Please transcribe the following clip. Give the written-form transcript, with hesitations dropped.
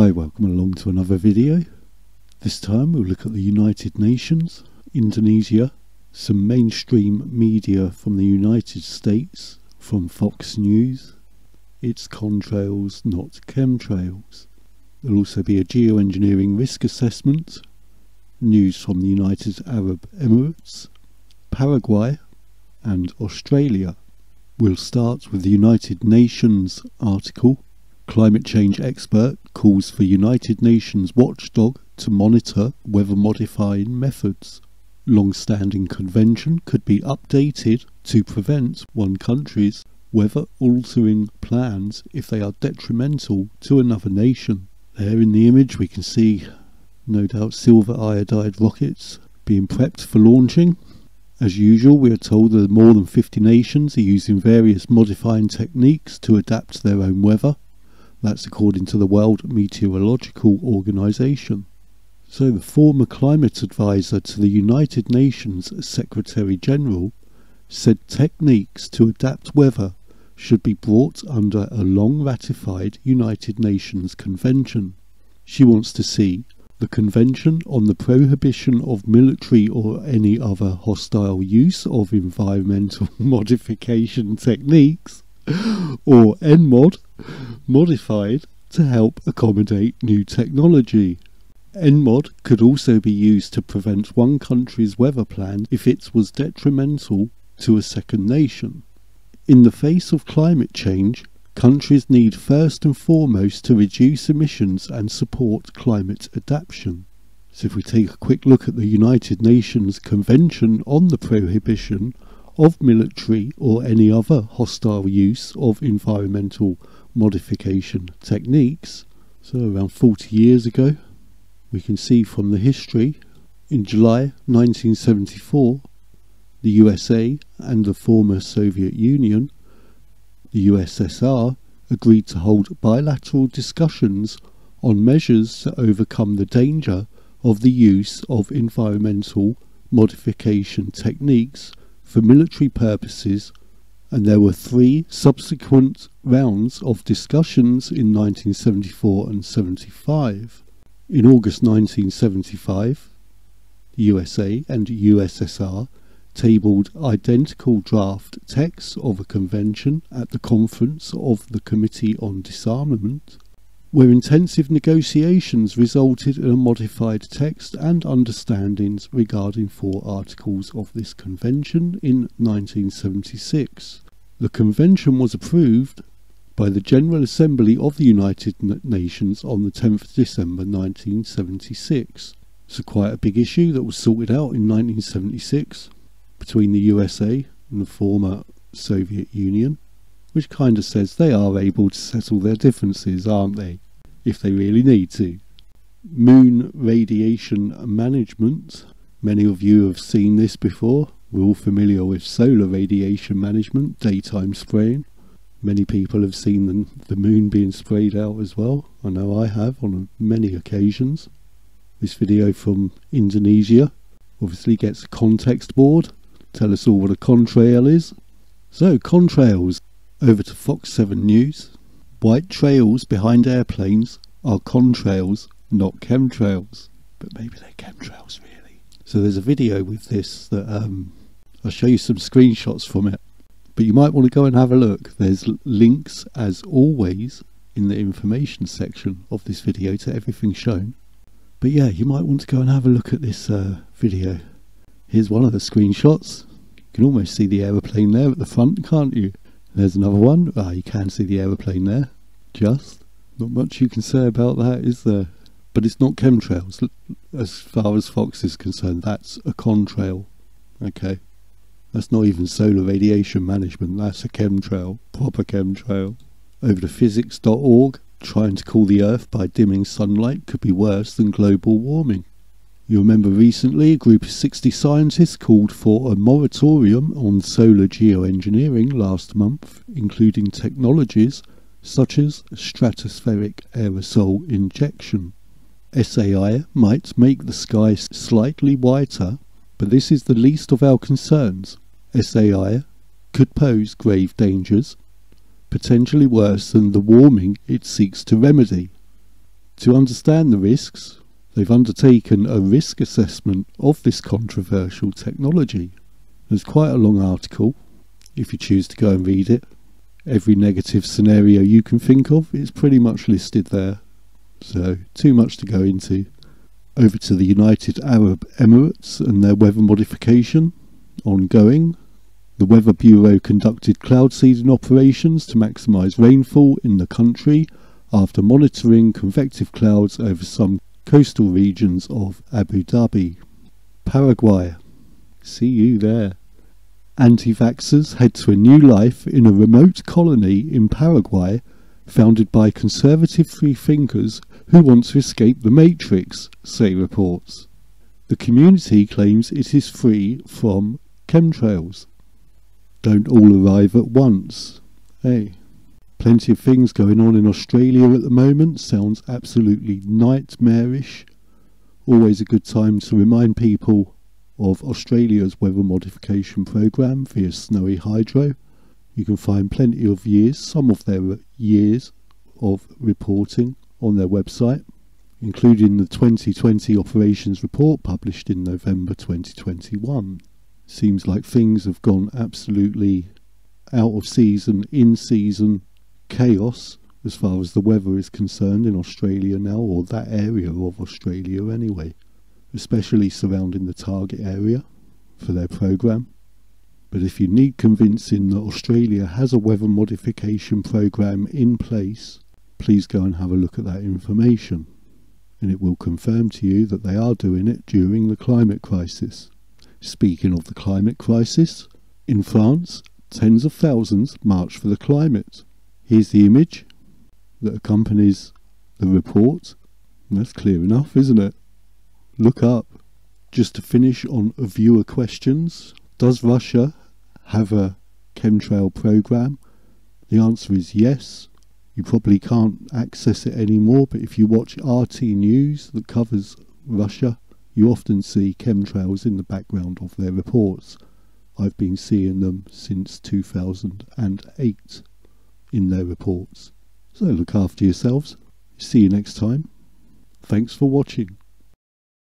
Hi, welcome along to another video. This time we'll look at the United Nations, Indonesia, some mainstream media from the United States, from Fox News. It's contrails, not chemtrails. There'll also be a geoengineering risk assessment, news from the United Arab Emirates, Paraguay and Australia. We'll start with the United Nations article. Climate change expert calls for United Nations watchdog to monitor weather-modifying methods. Long-standing convention could be updated to prevent one country's weather-altering plans if they are detrimental to another nation. There in the image we can see, no doubt, silver iodide rockets being prepped for launching. As usual, we are told that more than 50 nations are using various modifying techniques to adapt their own weather. That's according to the World Meteorological Organization. So the former climate advisor to the United Nations Secretary General said techniques to adapt weather should be brought under a long-ratified United Nations Convention. She wants to see the Convention on the Prohibition of Military or any other hostile use of environmental modification techniques, or ENMOD, modified to help accommodate new technology. ENMOD could also be used to prevent one country's weather plan if it was detrimental to a second nation. In the face of climate change, countries need first and foremost to reduce emissions and support climate adaptation. So if we take a quick look at the United Nations Convention on the Prohibition of Military or any other hostile use of environmental modification techniques, so around 40 years ago, we can see from the history, in July 1974, the USA and the former Soviet Union, the USSR, agreed to hold bilateral discussions on measures to overcome the danger of the use of environmental modification techniques for military purposes, and there were three subsequent rounds of discussions in 1974 and 75. In August 1975, the USA and USSR tabled identical draft texts of a convention at the conference of the Committee on Disarmament, where intensive negotiations resulted in a modified text and understandings regarding four articles of this convention in 1976. The convention was approved by the General Assembly of the United Nations on the 10th December 1976. It's quite a big issue that was sorted out in 1976 between the USA and the former Soviet Union, which kind of says they are able to settle their differences, aren't they, if they really need to. Moon radiation management. Many of you have seen this before. We're all familiar with solar radiation management, daytime spraying. Many people have seen the moon being sprayed out as well. I know I have on many occasions. This video from Indonesia obviously gets a context board. Tell us all what a contrail is. So, contrails. Over to Fox 7 News. White trails behind airplanes are contrails, not chemtrails. But maybe they're chemtrails, really. So there's a video with this that I'll show you some screenshots from it. But you might want to go and have a look. There's links, as always, in the information section of this video to everything shown. But yeah, you might want to go and have a look at this video. Here's one of the screenshots. You can almost see the aeroplane there at the front, can't you? There's another one. Ah, you can see the aeroplane there. Just. Not much you can say about that, is there? But it's not chemtrails. As far as Fox is concerned, that's a contrail. Okay. That's not even solar radiation management. That's a chemtrail. Proper chemtrail. Over to physics.org. Trying to cool the earth by dimming sunlight could be worse than global warming. You remember recently a group of 60 scientists called for a moratorium on solar geoengineering last month, including technologies such as stratospheric aerosol injection. SAI might make the sky slightly whiter, but this is the least of our concerns. SAI could pose grave dangers, potentially worse than the warming it seeks to remedy. To understand the risks, they've undertaken a risk assessment of this controversial technology. There's quite a long article, if you choose to go and read it. Every negative scenario you can think of is pretty much listed there, so too much to go into. Over to the United Arab Emirates and their weather modification, ongoing. The Weather Bureau conducted cloud seeding operations to maximise rainfall in the country after monitoring convective clouds over some coastal regions of Abu Dhabi. Paraguay. See you there. Anti-vaxxers head to a new life in a remote colony in Paraguay founded by conservative free thinkers who want to escape the matrix, SAI reports. The community claims it is free from chemtrails. Don't all arrive at once, eh? Plenty of things going on in Australia at the moment. Sounds absolutely nightmarish. Always a good time to remind people of Australia's weather modification programme via Snowy Hydro. You can find plenty of years, some of their years of reporting on their website, including the 2020 operations report published in November 2021. Seems like things have gone absolutely out of season, in season, chaos as far as the weather is concerned in Australia now, or that area of Australia anyway, especially surrounding the target area for their programme. But if you need convincing that Australia has a weather modification programme in place, please go and have a look at that information, and it will confirm to you that they are doing it during the climate crisis. Speaking of the climate crisis, in France, tens of thousands march for the climate. Here's the image that accompanies the report. That's clear enough, isn't it? Look up. Just to finish on viewer questions, does Russia have a chemtrail program? The answer is yes. You probably can't access it anymore, but if you watch RT News that covers Russia, you often see chemtrails in the background of their reports. I've been seeing them since 2008 in their reports. So look after yourselves. See you next time. Thanks for watching.